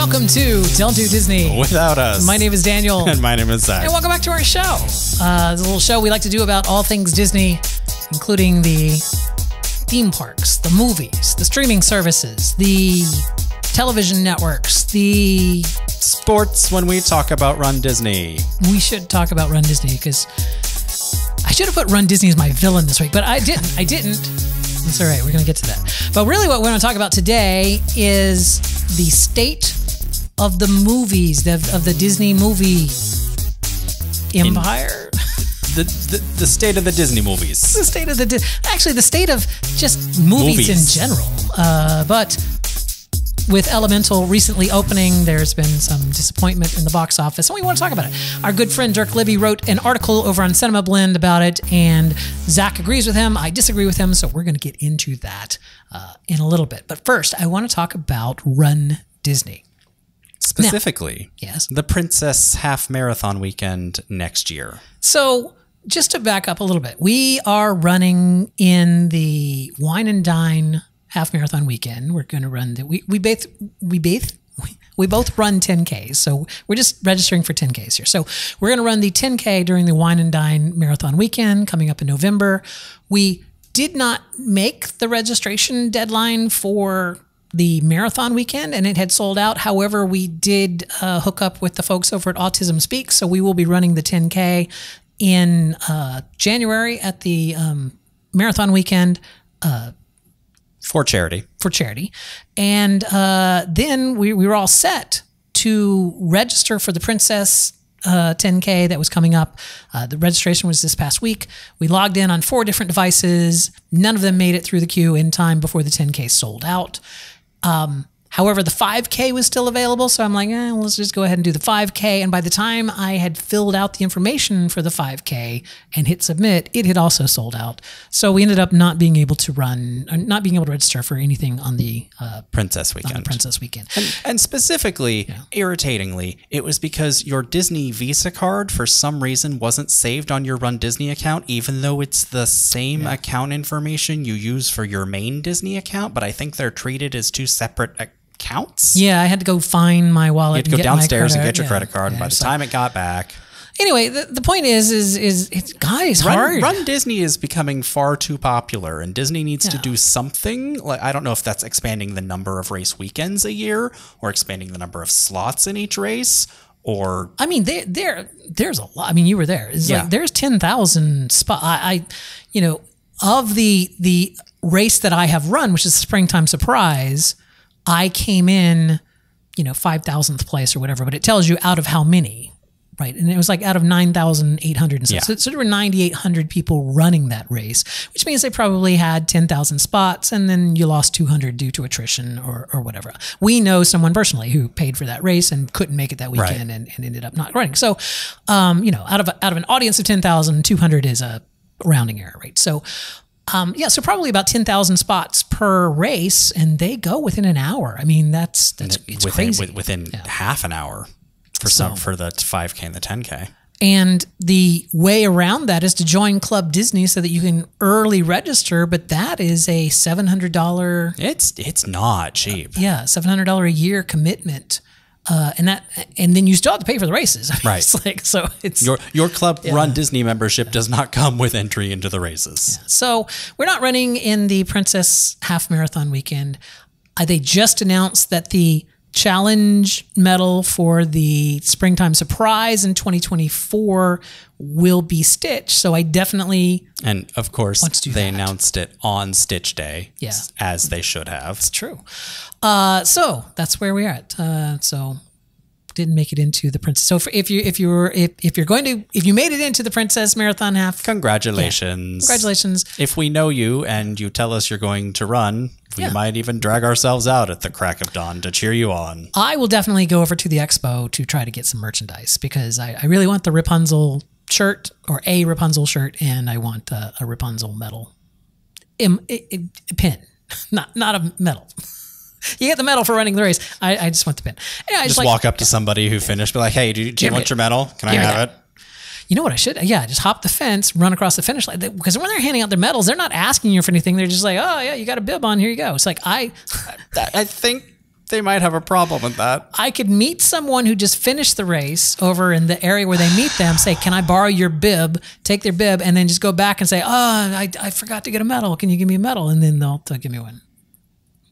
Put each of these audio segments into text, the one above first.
Welcome to Don't Do Disney Without Us. My name is Daniel. And my name is Zach. And welcome back to our show. It's a little show we like to do about all things Disney, including the theme parks, the movies, the streaming services, the television networks, the sports when we talk about runDisney. We should talk about runDisney because I should have put runDisney as my villain this week, but I didn't. That's all right. We're going to get to that. But really what we're going to talk about today is the state of the movies, of the Disney movie empire. The state of the Disney movies. The state of the... Actually, the state of just movies in general. But with Elemental recently opening, there's been some disappointment in the box office, and we want to talk about it. Our good friend Dirk Libbey wrote an article over on Cinema Blend about it, and Zach agrees with him. I disagree with him, so we're going to get into that in a little bit. But first, I want to talk about runDisney. Specifically, now, yes, the Princess Half Marathon weekend next year. So just to back up a little bit, we are running in the Wine and Dine Half Marathon weekend. We're going to run the, we both run 10Ks. So we're just registering for 10Ks here. So we're going to run the 10K during the Wine and Dine Marathon weekend coming up in November. We did not make the registration deadline for the marathon weekend, and it had sold out. However, we did hook up with the folks over at Autism Speaks. So we will be running the 10K in January at the marathon weekend, for charity. For charity. And then we were all set to register for the Princess 10K that was coming up. The registration was this past week. We logged in on 4 different devices. None of them made it through the queue in time before the 10K sold out. However, the 5K was still available. So I'm like, well, let's just go ahead and do the 5K. And by the time I had filled out the information for the 5K and hit submit, it had also sold out. So we ended up not being able to run, or not being able to register for anything on the Princess weekend. On the Princess weekend. And specifically, yeah, irritatingly, it was because your Disney Visa card for some reason wasn't saved on your runDisney account, even though it's the same, yeah, account information you use for your main Disney account. But I think they're treated as two separate accounts. Yeah, I had to go find my wallet. You had to go downstairs and get your credit card. And by the time it got back, anyway, the point is guys, runDisney is becoming far too popular, and Disney needs to do something. Like, I don't know if that's expanding the number of race weekends a year, or expanding the number of slots in each race. Or I mean, there's a lot. I mean, you were there. It's like there's 10,000 spots. I, you know, of the race that I have run, which is the Springtime Surprise, I came in, you know, 5,000th place or whatever, but it tells you out of how many, right? And it was like out of 9,800 and stuff. So there were 9,800 people running that race, which means they probably had 10,000 spots, and then you lost 200 due to attrition or whatever. We know someone personally who paid for that race and couldn't make it that weekend, and ended up not running. So, you know, out of an audience of 10,000, 200 is a rounding error, right? So, yeah, so probably about 10,000 spots per race, and they go within an hour. I mean, it's crazy. Within half an hour for the 5K and the 10K. And the way around that is to join Club Disney so that you can early register, but that is a $700. It's not cheap. Yeah, $700 a year commitment. And then you still have to pay for the races. I mean, it's like, so it's your club runDisney membership does not come with entry into the races. Yeah. So we're not running in the Princess Half Marathon weekend. They just announced that the challenge medal for the Springtime Surprise in 2024 will be Stitch. So I definitely, and of course they announced it on Stitch Day, as they should have. It's true. So that's where we are at. So didn't make it into the Princess. So if you made it into the Princess Marathon Half, congratulations. Congratulations. If we know you and you tell us you're going to run, we might even drag ourselves out at the crack of dawn to cheer you on. I will definitely go over to the expo to try to get some merchandise, because I really want the Rapunzel shirt, or a Rapunzel shirt, and I want a Rapunzel medal. Pin, not a medal. You get the medal for running the race. I just want the pin. Anyway, just walk up to somebody who finished, be like, hey, do you want your medal? Can I have it? You know what I should? Yeah, just hop the fence, run across the finish line. Because when they're handing out their medals, they're not asking you for anything. They're just like, oh, yeah, you got a bib on. Here you go. It's like, I think they might have a problem with that. I could meet someone who just finished the race over in the area where they meet them, say, can I borrow your bib, take their bib, and then just go back and say, oh, I forgot to get a medal. Can you give me a medal? And then they'll give me one.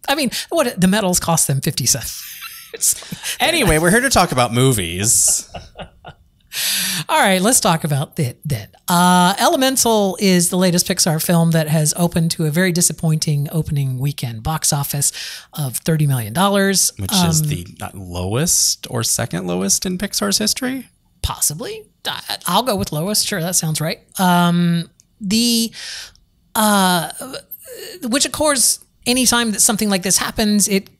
I mean, what, the medals cost them 50 cents. Anyway, we're here to talk about movies. All right, let's talk about that then. Elemental is the latest Pixar film that has opened to a very disappointing opening weekend box office of $30 million. Which is the lowest or second lowest in Pixar's history? Possibly. I'll go with lowest. Sure, that sounds right. Which, of course, anytime that something like this happens, it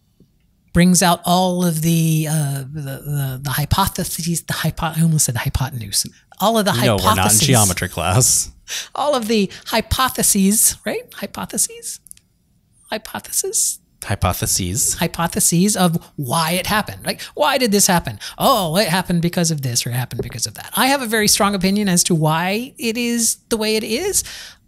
brings out all of the hypotheses, the hypotenuse, all of the hypotheses. No, we're not in geometry class. All of the hypotheses, right? Hypotheses of why it happened. Like, why did this happen? Oh, it happened because of this, or it happened because of that. I have a very strong opinion as to why it is the way it is.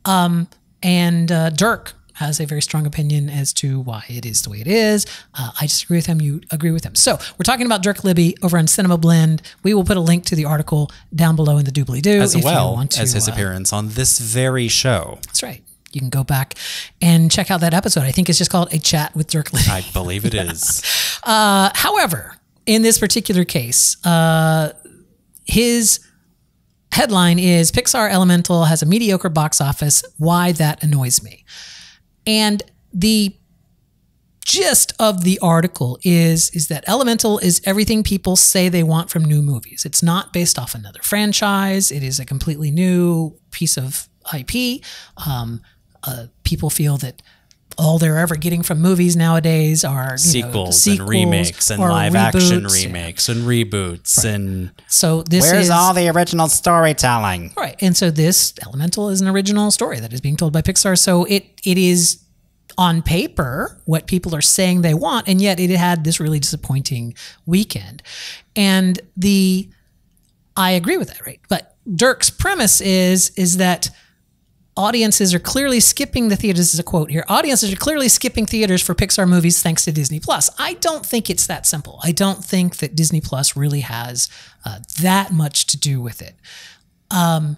Dirk has a very strong opinion as to why it is the way it is. I disagree with him. You agree with him. So we're talking about Dirk Libbey over on Cinema Blend. We will put a link to the article down below in the doobly-doo. As well as his appearance on this very show. That's right. You can go back and check out that episode. I think it's just called A Chat with Dirk Libbey. I believe it is. However, in this particular case, his headline is, Pixar Elemental has a mediocre box office. Why that annoys me. And the gist of the article is that Elemental is everything people say they want from new movies. It's not based off another franchise. It is a completely new piece of IP. People feel that all they're ever getting from movies nowadays are sequels and remakes and live action remakes and reboots. Right. And so this is all the original storytelling. Right. And so this Elemental is an original story that is being told by Pixar. So it is on paper what people are saying they want. And yet it had this really disappointing weekend. And I agree with that. Right. But Dirk's premise is that audiences are clearly skipping the theaters. This is a quote here. Audiences are clearly skipping theaters for Pixar movies thanks to Disney+. I don't think it's that simple. I don't think that Disney+ really has that much to do with it. All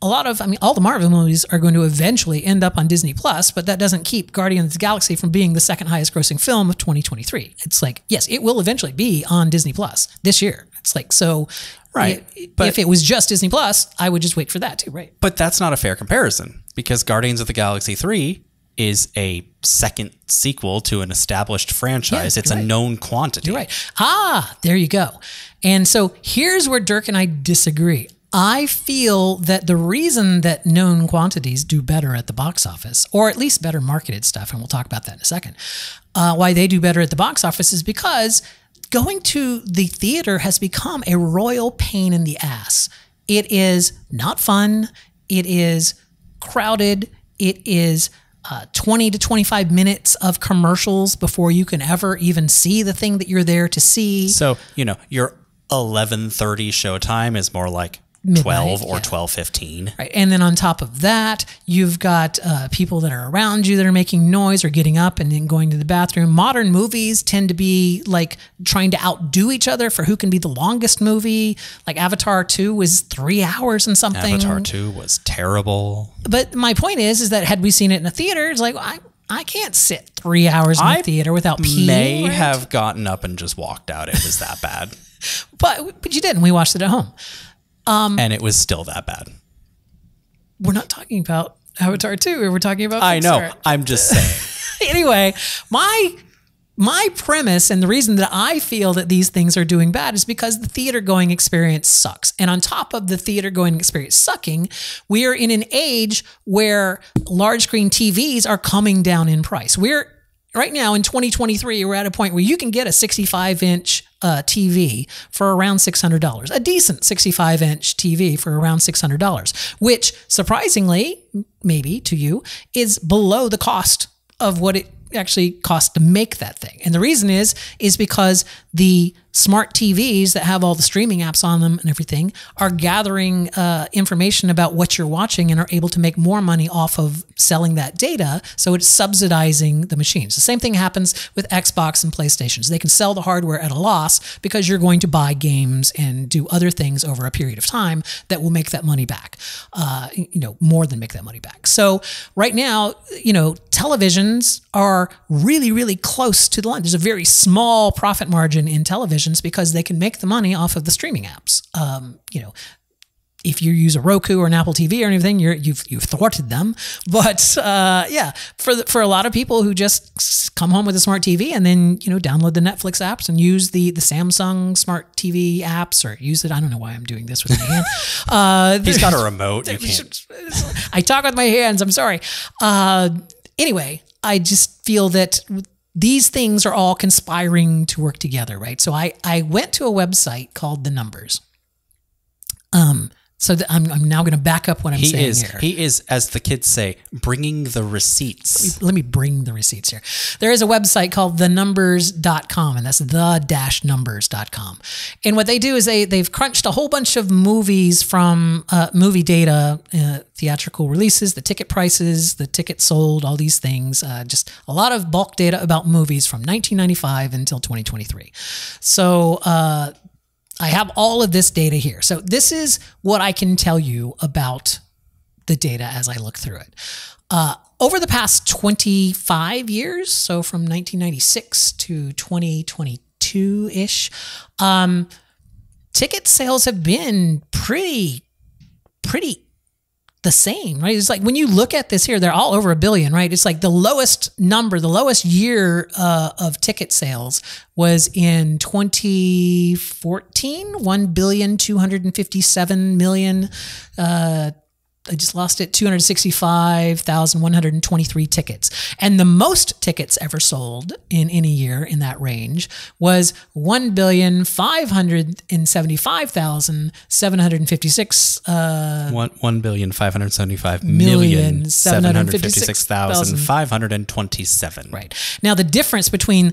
the Marvel movies are going to eventually end up on Disney+, but that doesn't keep Guardians of the Galaxy from being the second highest grossing film of 2023. It's like, yes, it will eventually be on Disney+ this year. It's like, so... Right. But if it was just Disney+, I would just wait for that too, right? But that's not a fair comparison because Guardians of the Galaxy 3 is a second sequel to an established franchise. Yeah, it's a known quantity. You're right. Ah, there you go. And so here's where Dirk and I disagree. I feel that the reason that known quantities do better at the box office, or at least better marketed stuff, and we'll talk about that in a second, why they do better at the box office is because going to the theater has become a royal pain in the ass. It is not fun. It is crowded. It is 20 to 25 minutes of commercials before you can ever even see the thing that you're there to see. So, you know, your 11:30 showtime is more like midnight, 12 or 12:15. Right. And then on top of that, you've got people that are around you that are making noise or getting up and then going to the bathroom. Modern movies tend to be like trying to outdo each other for who can be the longest movie. Like Avatar 2 was 3 hours and something. Avatar 2 was terrible. But my point is that had we seen it in a theater, it's like, well, I can't sit 3 hours in a theater without peeing. I may have gotten up and just walked out. It was that bad. But you didn't. We watched it at home. And it was still that bad. We're not talking about Avatar 2. We're talking about Pixar. I know. I'm just saying. Anyway, my premise and the reason that I feel that these things are doing bad is because the theater-going experience sucks. And on top of the theater-going experience sucking, we are in an age where large-screen TVs are coming down in price. Right now in 2023, we're at a point where you can get a 65-inch TV for around $600, a decent 65-inch TV for around $600, which surprisingly, maybe to you, is below the cost of what it actually costs to make that thing. And the reason is because the smart TVs that have all the streaming apps on them and everything are gathering information about what you're watching and are able to make more money off of selling that data. So it's subsidizing the machines. The same thing happens with Xbox and PlayStation. They can sell the hardware at a loss because you're going to buy games and do other things over a period of time that will make that money back, you know, more than make that money back. So right now, you know, televisions are really, really close to the line. There's a very small profit margin in television because they can make the money off of the streaming apps. You know, if you use a Roku or an Apple TV or anything, you've thwarted them. But yeah, for a lot of people who just come home with a smart TV and then, you know, download the Netflix apps and use the Samsung smart TV apps or use it. I don't know why I'm doing this with my hand. He's got a remote. You can't. I talk with my hands. I'm sorry. Anyway, I just feel that these things are all conspiring to work together, right? So I went to a website called The Numbers. So I'm now going to back up what I'm saying here. He is, as the kids say, bringing the receipts. Let me bring the receipts here. There is a website called thenumbers.com, and that's the-numbers.com. And what they do is they've crunched a whole bunch of movies from movie data, theatrical releases, the ticket prices, the tickets sold, all these things, just a lot of bulk data about movies from 1995 until 2023. So I have all of this data here. So this is what I can tell you about the data as I look through it. Over the past 25 years, so from 1996 to 2022-ish, ticket sales have been pretty the same, right? It's like when you look at this here, they're all over 1 billion, right? It's like the lowest number, the lowest year of ticket sales was in 2014, 1,257,000,000. I just lost it, 265,123 tickets. And the most tickets ever sold in any year in that range was 1,575,756. 1,575,756,527. Right. Now, the difference between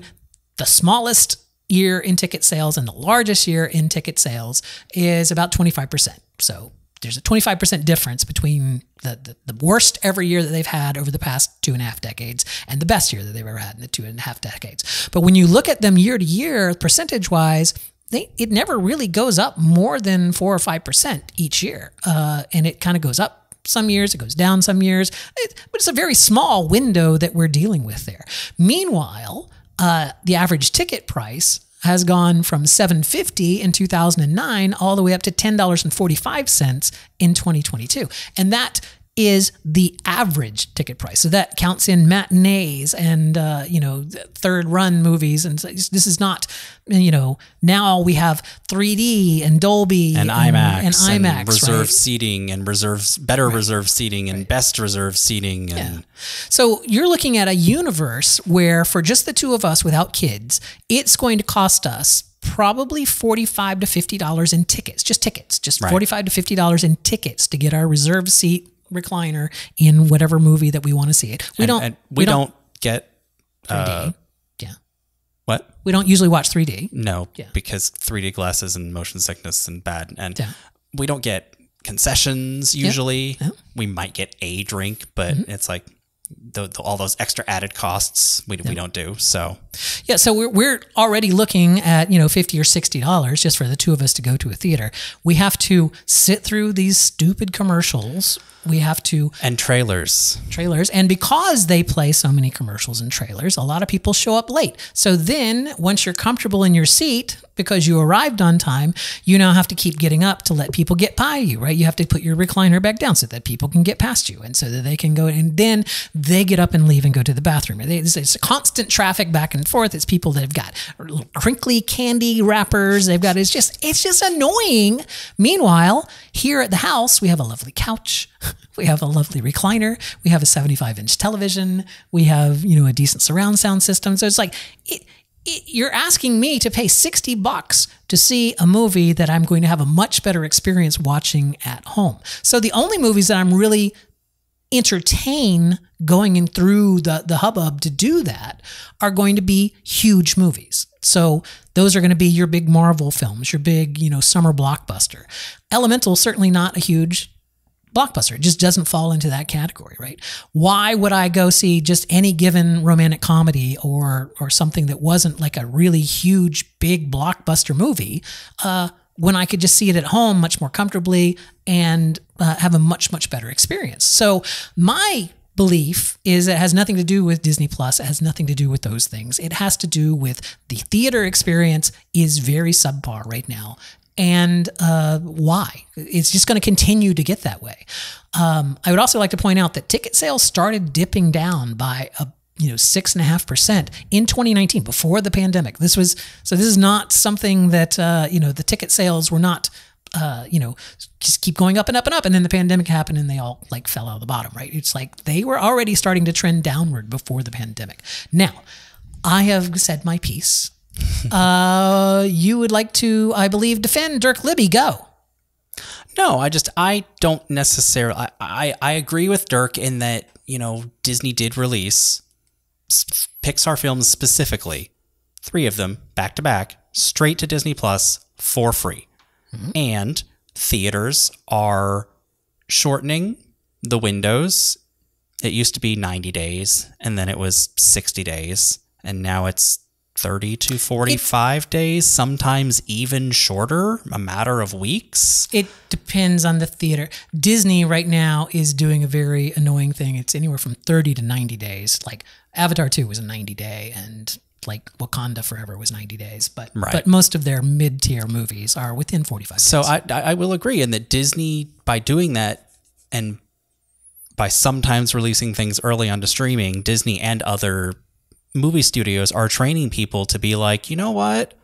the smallest year in ticket sales and the largest year in ticket sales is about 25%. So there's a 25% difference between the worst every year that they've had over the past 2.5 decades and the best year that they've ever had in the 2.5 decades. But when you look at them year to year, percentage-wise, it never really goes up more than 4 or 5% each year. And it kind of goes up some years, it goes down some years. But it's a very small window that we're dealing with there. Meanwhile, the average ticket price has gone from $7.50 in 2009 all the way up to $10.45 in 2022. And that is the average ticket price. So that counts in matinees and, you know, third run movies. And this is not, you know, now we have 3D and Dolby and IMAX and reserve seating and better reserve seating and best reserve seating. And yeah. So you're looking at a universe where for just the two of us without kids, it's going to cost us probably $45 to $50 in tickets, just right. $45 to $50 in tickets to get our reserve seat recliner in whatever movie that we want to see it. We don't get 3D. Yeah. What? We don't usually watch 3D. No, yeah. Because 3D glasses and motion sickness and bad. And yeah. We don't get concessions usually. Yeah. Yeah. We might get a drink, but it's like all those extra added costs we don't do. So yeah, so we're already looking at, you know, $50 or $60 just for the two of us to go to a theater. We have to sit through these stupid commercials. We have to and trailers, and because they play so many commercials and trailers, a lot of people show up late. So then, once you're comfortable in your seat because you arrived on time, you now have to keep getting up to let people get by you, right? You have to put your recliner back down so that people can get past you, and so that they can go. And then they get up and leave and go to the bathroom. It's constant traffic back and forth. It's people that have got little crinkly candy wrappers. They've got it's just annoying. Meanwhile, here at the house, we have a lovely couch. We have a lovely recliner. We have a 75-inch television. We have, you know, a decent surround sound system. So it's like you're asking me to pay $60 to see a movie that I'm going to have a much better experience watching at home. So the only movies that I'm really entertained going in through the hubbub to do that are going to be huge movies. So those are going to be your big Marvel films, your big, you know, summer blockbuster. Elemental, certainly not a huge blockbuster. It just doesn't fall into that category, right? Why would I go see just any given romantic comedy or something that wasn't like a really huge, big blockbuster movie when I could just see it at home much more comfortably and have a much, much better experience? So my belief is it has nothing to do with Disney+. It has nothing to do with those things. It has to do with the theater experience is very subpar right now. And why? It's just going to continue to get that way. I would also like to point out that ticket sales started dipping down by a 6.5% in 2019 before the pandemic. This was so. This is not something that the ticket sales were not just keep going up and up and up, and then the pandemic happened and they all like fell out of the bottom, right? It's like they were already starting to trend downward before the pandemic. Now, I have said my piece. You would like to, I believe, defend Dirk Libbey. Go. No, I don't necessarily, I agree with Dirk in that, Disney did release Pixar films specifically, 3 of them back to back, straight to Disney Plus for free. Mm-hmm. And theaters are shortening the windows. It used to be 90 days and then it was 60 days and now it's 30 to 45 days, sometimes even shorter, a matter of weeks. It depends on the theater. Disney right now is doing a very annoying thing. It's anywhere from 30 to 90 days. Like Avatar 2 was a 90-day and like Wakanda Forever was 90 days. But, right. But most of their mid-tier movies are within 45 days. So I will agree in that Disney, by doing that and by sometimes releasing things early onto streaming, Disney and other movie studios are training people to be like, you know what?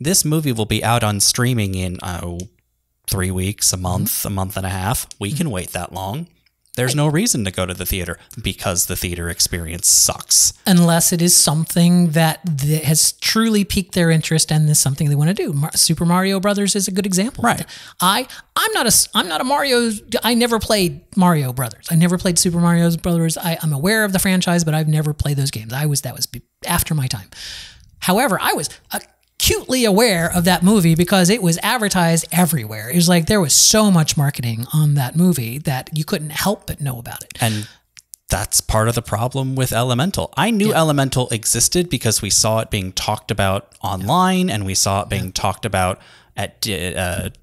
This movie will be out on streaming in 3 weeks, a month, mm-hmm. a month and a half. We mm-hmm. can wait that long. There's no reason to go to the theater because the theater experience sucks. Unless it is something that has truly piqued their interest and is something they want to do. Super Mario Brothers is a good example. Right. I'm not a Mario. I never played Mario Brothers. I never played Super Mario Brothers. I'm aware of the franchise, but I've never played those games. That was after my time. However, I was acutely aware of that movie because it was advertised everywhere. It was like there was so much marketing on that movie that you couldn't help but know about it. And that's part of the problem with Elemental. I knew yeah. Elemental existed because we saw it being talked about online and we saw it being yeah. talked about at D23.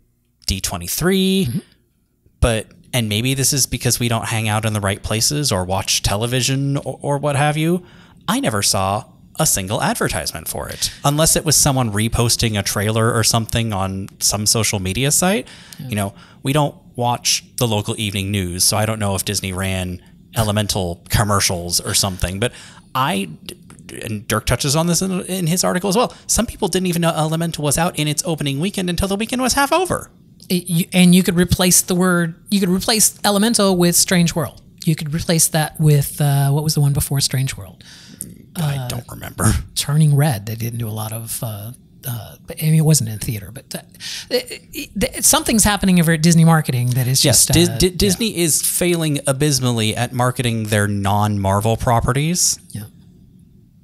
Mm-hmm. And maybe this is because we don't hang out in the right places or watch television or what have you. I never saw a single advertisement for it, unless it was someone reposting a trailer or something on some social media site. Yeah. We don't watch the local evening news, so I don't know if Disney ran Elemental commercials or something, but and Dirk touches on this in his article as well. Some people didn't even know Elemental was out in its opening weekend until the weekend was half over. And you could replace replace Elemental with Strange World. You could replace that with, what was the one before Strange World? I don't remember. Turning Red. They didn't do a lot of, it wasn't in theater, but something's happening over at Disney marketing that is just... Yes, Disney is failing abysmally at marketing their non-Marvel properties. Yeah.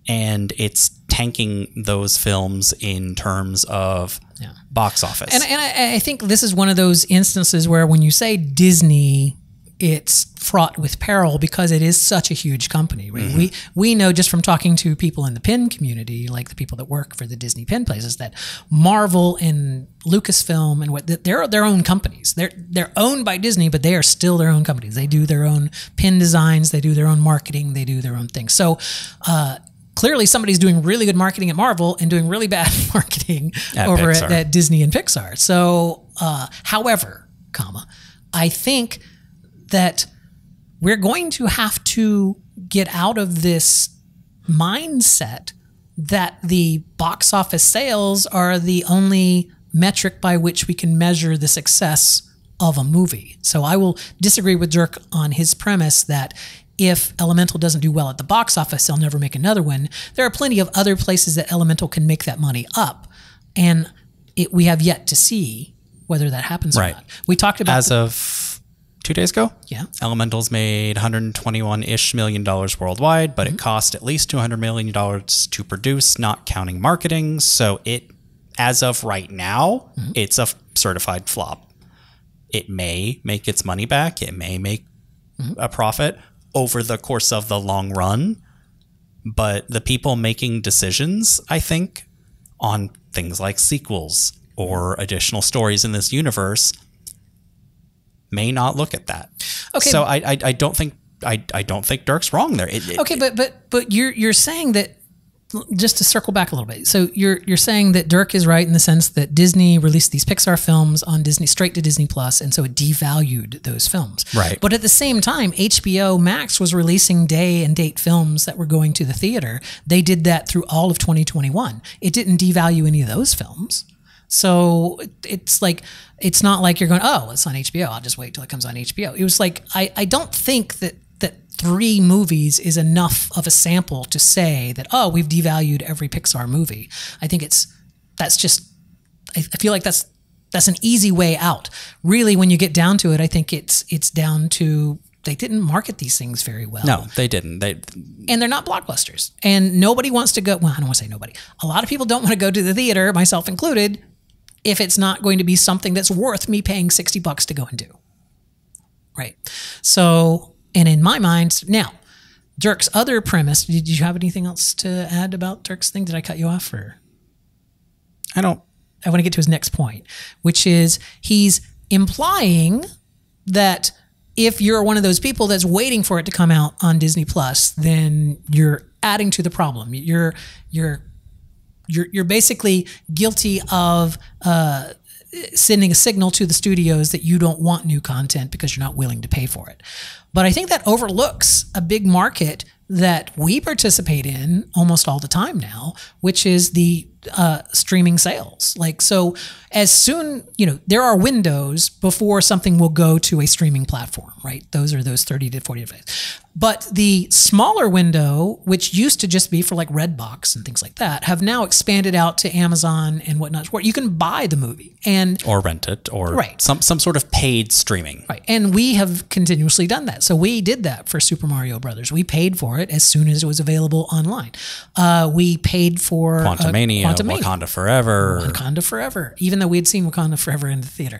And it's tanking those films in terms of yeah. box office. And I think this is one of those instances where when you say Disney... it's fraught with peril because it is such a huge company. Right? Mm-hmm. We know just from talking to people in the pin community, like the people that work for the Disney pin places, that Marvel and Lucasfilm and they're their own companies. They're owned by Disney, but they are still their own companies. They do their own pin designs. They do their own marketing. They do their own things. So, clearly somebody's doing really good marketing at Marvel and doing really bad marketing at Disney and Pixar. So, however, I think that we're going to have to get out of this mindset that the box office sales are the only metric by which we can measure the success of a movie. So I will disagree with Dirk on his premise that if Elemental doesn't do well at the box office, they'll never make another one. There are plenty of other places that Elemental can make that money up, and we have yet to see whether that happens or not. We talked about... As of... 2 days ago. Yeah. Elemental's made $121-ish million worldwide, but it cost at least $200 million to produce, not counting marketing. So it, as of right now, it's a certified flop. It may make its money back. It may make a profit over the course of the long run. But the people making decisions, I think, on things like sequels or additional stories in this universe may not look at that. Okay. So I don't think Dirk's wrong there. But you're saying that, just to circle back a little bit. So you're saying that Dirk is right in the sense that Disney released these Pixar films on Disney, straight to Disney+, and so it devalued those films. Right. But at the same time, HBO Max was releasing day and date films that were going to the theater. They did that through all of 2021. It didn't devalue any of those films. So it's like, it's not like you're going, oh, it's on HBO, I'll just wait till it comes on HBO. It was like, I don't think that 3 movies is enough of a sample to say that, oh, we've devalued every Pixar movie. I think I feel like that's an easy way out. Really, when you get down to it, I think it's down to, they didn't market these things very well. No, they didn't. And they're not blockbusters. And nobody wants to go, well, I don't want to say nobody. A lot of people don't want to go to the theater, myself included, if it's not going to be something that's worth me paying $60 to go and do. Right. So... and in my mind, now, Dirk's other premise, did you have anything else to add about Dirk's thing? Did I cut you off? Or? I want to get to his next point, which is he's implying that if you're one of those people that's waiting for it to come out on Disney+, then you're adding to the problem. You're basically guilty of... sending a signal to the studios that you don't want new content because you're not willing to pay for it. But I think that overlooks a big market that we participate in almost all the time now, which is the streaming sales. Like, so as soon, you know, there are windows before something will go to a streaming platform, right? Those are those 30 to 40 days. But the smaller window, which used to just be for like Redbox and things like that, have now expanded out to Amazon and whatnot, where you can buy the movie and or rent it or some sort of paid streaming. Right. And we have continuously done that. So we did that for Super Mario Brothers. We paid for it as soon as it was available online. We paid for Quantumania, Wakanda Forever, even though we had seen Wakanda Forever in the theater.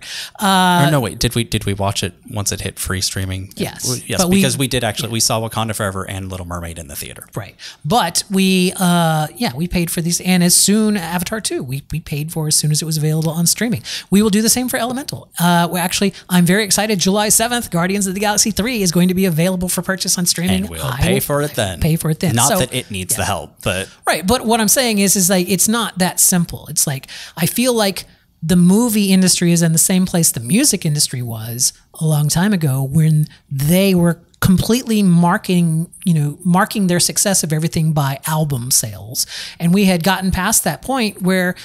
Did we watch it once it hit free streaming? Yes. Yes, because we did actually. We saw Wakanda Forever and Little Mermaid in the theater. Right. But we paid for these. And as soon Avatar 2, we paid for as soon as it was available on streaming. We will do the same for Elemental. I'm very excited. July 7th, Guardians of the Galaxy 3 is going to be available for purchase on streaming. And I will pay for it then. Not that it needs the help, but. Right. But what I'm saying is like, it's not that simple. It's like, I feel like the movie industry is in the same place the music industry was a long time ago when they were completely marking their success of everything by album sales. And we had gotten past that point where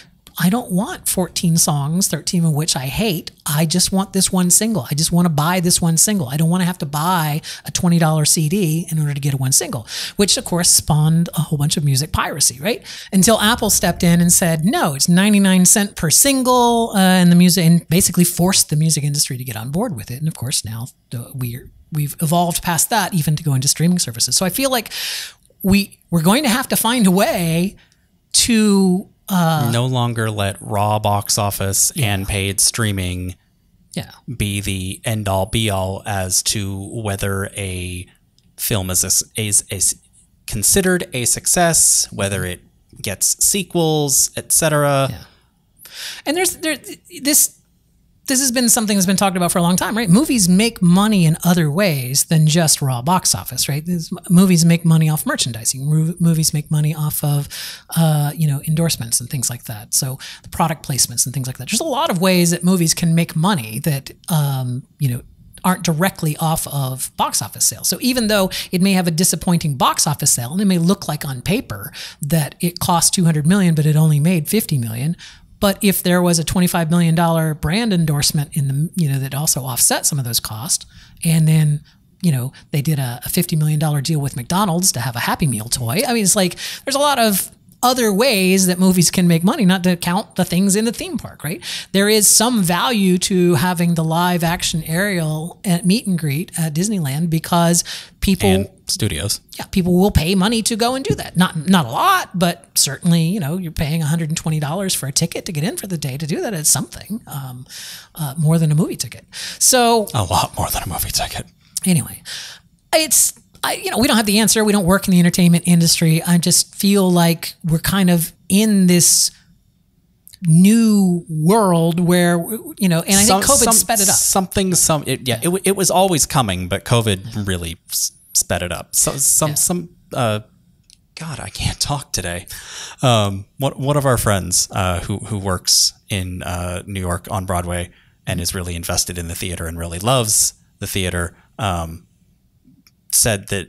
I don't want 14 songs, 13 of which I hate. I just want this one single. I just want to buy this one single. I don't want to have to buy a $20 CD in order to get a one single, which of course spawned a whole bunch of music piracy, right? Until Apple stepped in and said, no, it's 99¢ per single and basically forced the music industry to get on board with it. And of course now we've evolved past that even to go into streaming services. So I feel like we're going to have to find a way to... no longer let raw box office and paid streaming be the end-all be-all as to whether a film is considered a success, whether it gets sequels, etc. Yeah. And this has been something that's been talked about for a long time, right? Movies make money in other ways than just raw box office, right? Movies make money off merchandising. Movies make money off of, endorsements and things like that. So the product placements and things like that. There's a lot of ways that movies can make money that, aren't directly off of box office sales. So even though it may have a disappointing box office sale and it may look like on paper that it cost $200 million, but it only made $50 million, but if there was a $25 million brand endorsement in the, that also offset some of those costs, and then, they did a $50 million deal with McDonald's to have a Happy Meal toy. I mean, it's like, there's a lot of other ways that movies can make money, not to count the things in the theme park, right? There is some value to having the live action aerial at meet and greet at Disneyland because people... And studios. Yeah, people will pay money to go and do that. Not a lot, but certainly, you know, you're paying $120 for a ticket to get in for the day to do that. It's something more than a movie ticket. So a lot more than a movie ticket. Anyway, it's... you know, we don't have the answer. We don't work in the entertainment industry. I just feel like we're kind of in this new world where, you know, and I think COVID sped it up. It was always coming, but COVID really sped it up. So God, I can't talk today. One of our friends who works in New York on Broadway and is really invested in the theater and really loves the theater, said that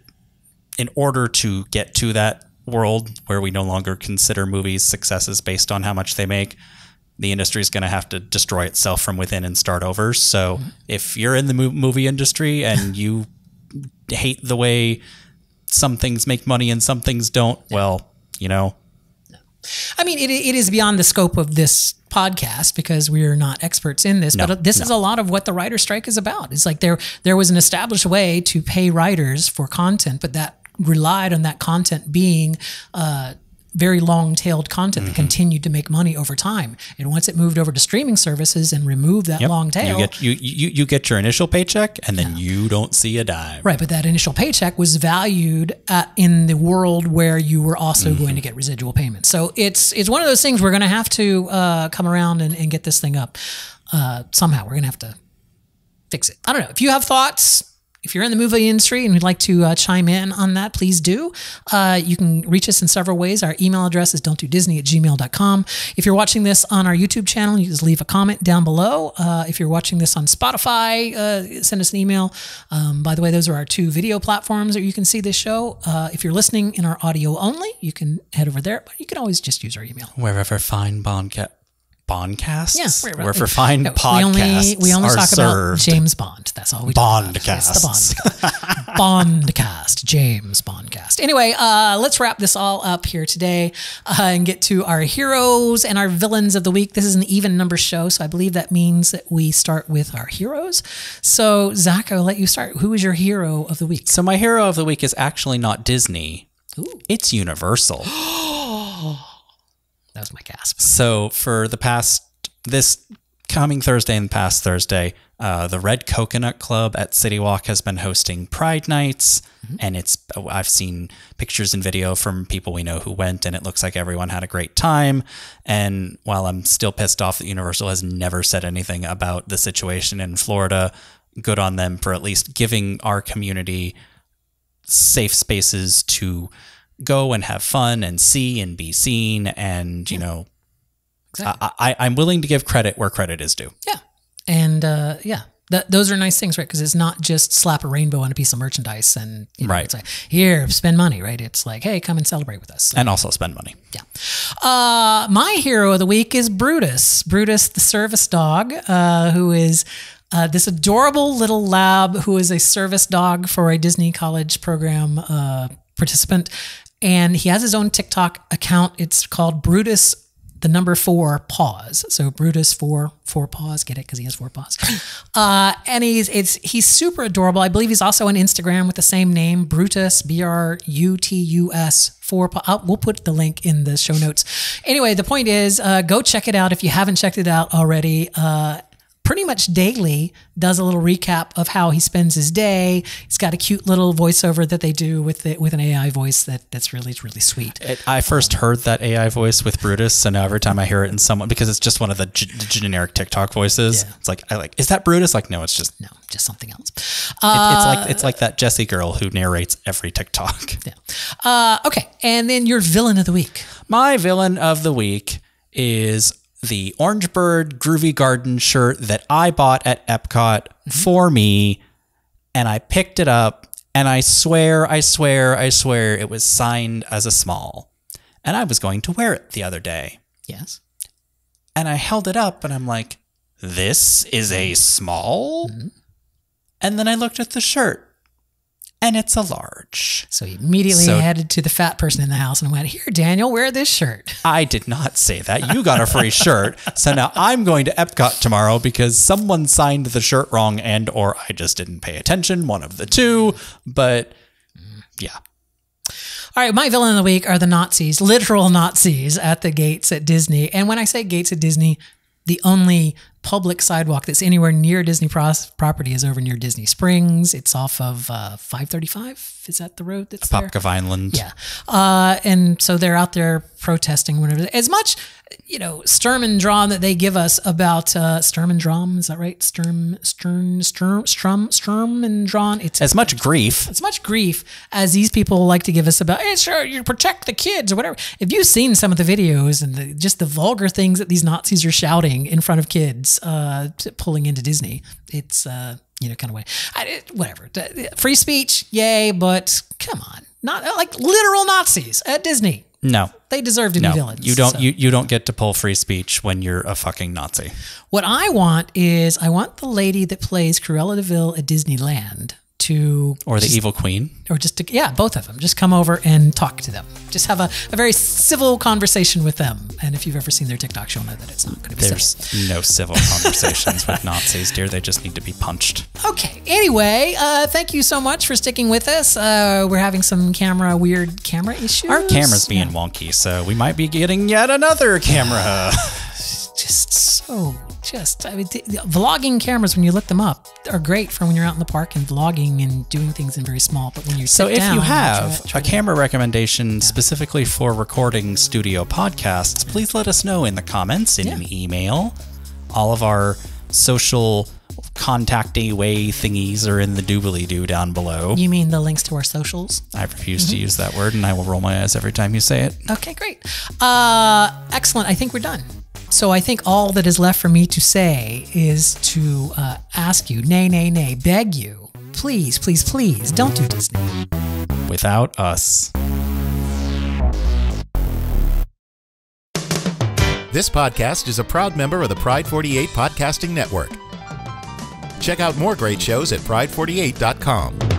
in order to get to that world where we no longer consider movies successes based on how much they make, the industry is going to have to destroy itself from within and start over. So if you're in the movie industry and you hate the way some things make money and some things don't, well, you know. I mean, it is beyond the scope of this podcast because we are not experts in this, but this is a lot of what the writer strike is about. It's like there was an established way to pay writers for content, but that relied on that content being very long-tailed content that continued to make money over time. And once it moved over to streaming services and removed that long tail, you get your initial paycheck and then you don't see a dime. Right, but that initial paycheck was valued in the world where you were also going to get residual payments. So it's one of those things we're going to have to come around and get this thing up somehow. We're going to have to fix it. I don't know. If you have thoughts. If you're in the movie industry and you'd like to chime in on that, please do. You can reach us in several ways. Our email address is don'tdodisney@gmail.com. If you're watching this on our YouTube channel, you just leave a comment down below. If you're watching this on Spotify, send us an email. By the way, those are our two video platforms that you can see this show. If you're listening in our audio only, you can head over there, but you can always just use our email. Wherever fine Bondcasts? Yeah, where for fine podcasts we only talk about James Bond. That's all we talk about. Bondcasts. Bondcast. James Bondcast. Anyway, let's wrap this all up here today and get to our heroes and our villains of the week. This is an even number show, so I believe that means that we start with our heroes. So, Zach, I'll let you start. Who is your hero of the week? So my hero of the week is actually not Disney. Ooh. It's Universal. That was my gasp. So for this coming Thursday and past Thursday, the Red Coconut Club at CityWalk has been hosting Pride Nights. And I've seen pictures and video from people we know who went, and it looks like everyone had a great time. And while I'm still pissed off that Universal has never said anything about the situation in Florida, good on them for at least giving our community safe spaces to go and have fun and see and be seen. And, you know, exactly. I'm willing to give credit where credit is due. Yeah. And those are nice things, right? Because it's not just slap a rainbow on a piece of merchandise and, you know, it's like, here, spend money, right? It's like, hey, come and celebrate with us. And also spend money. Yeah. My hero of the week is Brutus. Brutus, the service dog, who is... this adorable little lab who is a service dog for a Disney college program participant. And he has his own TikTok account. It's called Brutus, the number 4 paws. So Brutus 4 paws, get it? Cause he has 4 paws. And he's super adorable. I believe he's also on Instagram with the same name, Brutus, Brutus 4 paw. We'll put the link in the show notes. Anyway, the point is, go check it out. If you haven't checked it out already, pretty much daily does a little recap of how he spends his day. He's got a cute little voiceover that they do with an AI voice that's really sweet. I first heard that AI voice with Brutus, so now every time I hear it in someone, because it's just one of the generic TikTok voices, it's like, is that Brutus? Like, no, it's just... No, just something else. It's like that Jessie girl who narrates every TikTok. Yeah. Okay, and then your villain of the week. My villain of the week is... the Orange Bird Groovy Garden shirt that I bought at Epcot for me, and I picked it up, and I swear it was signed as a small, and I was going to wear it the other day. Yes. And I held it up, and I'm like, this is a small? And then I looked at the shirt, and it's a large. So he immediately headed to the fat person in the house and went, here, Daniel, wear this shirt. I did not say that. You got a free shirt. So now I'm going to Epcot tomorrow because someone signed the shirt wrong and or I just didn't pay attention, one of the two. But yeah. All right, my villain of the week are the Nazis, literal Nazis at the gates at Disney. And when I say gates at Disney, the only public sidewalk that's anywhere near Disney property is over near Disney Springs. It's off of 535. Is that the road that's there? Apopka Vineland. Yeah. And so they're out there protesting whatever. As much, you know, Sturm und Drang that they give us about Sturm und Drang. Is that right? Sturm und Drang. It's as much grief. As much grief as these people like to give us about, hey, sure, you protect the kids or whatever. If you've seen some of the videos and just the vulgar things that these Nazis are shouting in front of kids pulling into Disney, it's, you know, kind of way. Whatever. Free speech, yay, but come on. Not like literal Nazis at Disney. No. They deserve to be villains. You don't you don't get to pull free speech when you're a fucking Nazi. What I want is I want the lady that plays Cruella de Vil at Disneyland to the evil queen. Or just to both of them. Just come over and talk to them. Just have a very civil conversation with them. And if you've ever seen their TikToks, you'll know that it's not gonna be civil. No civil conversations with Nazis, dear. They just need to be punched. Okay. Anyway, thank you so much for sticking with us. We're having some weird camera issues. Our camera's being wonky, so we might be getting yet another camera. I mean, vlogging cameras, when you look them up, are great for when you're out in the park and vlogging and doing things in very small. But when you're if you have a camera recommendation specifically for recording studio podcasts, please let us know in the comments, in an email. All of our social contacty way thingies are in the doobly-doo down below. You mean the links to our socials? I refuse to use that word, and I will roll my eyes every time you say it. Okay, great. Excellent. I think we're done. So I think all that is left for me to say is to ask you, beg you, please, please, please, don't do Disney without us. This podcast is a proud member of the Pride 48 Podcasting Network. Check out more great shows at pride48.com.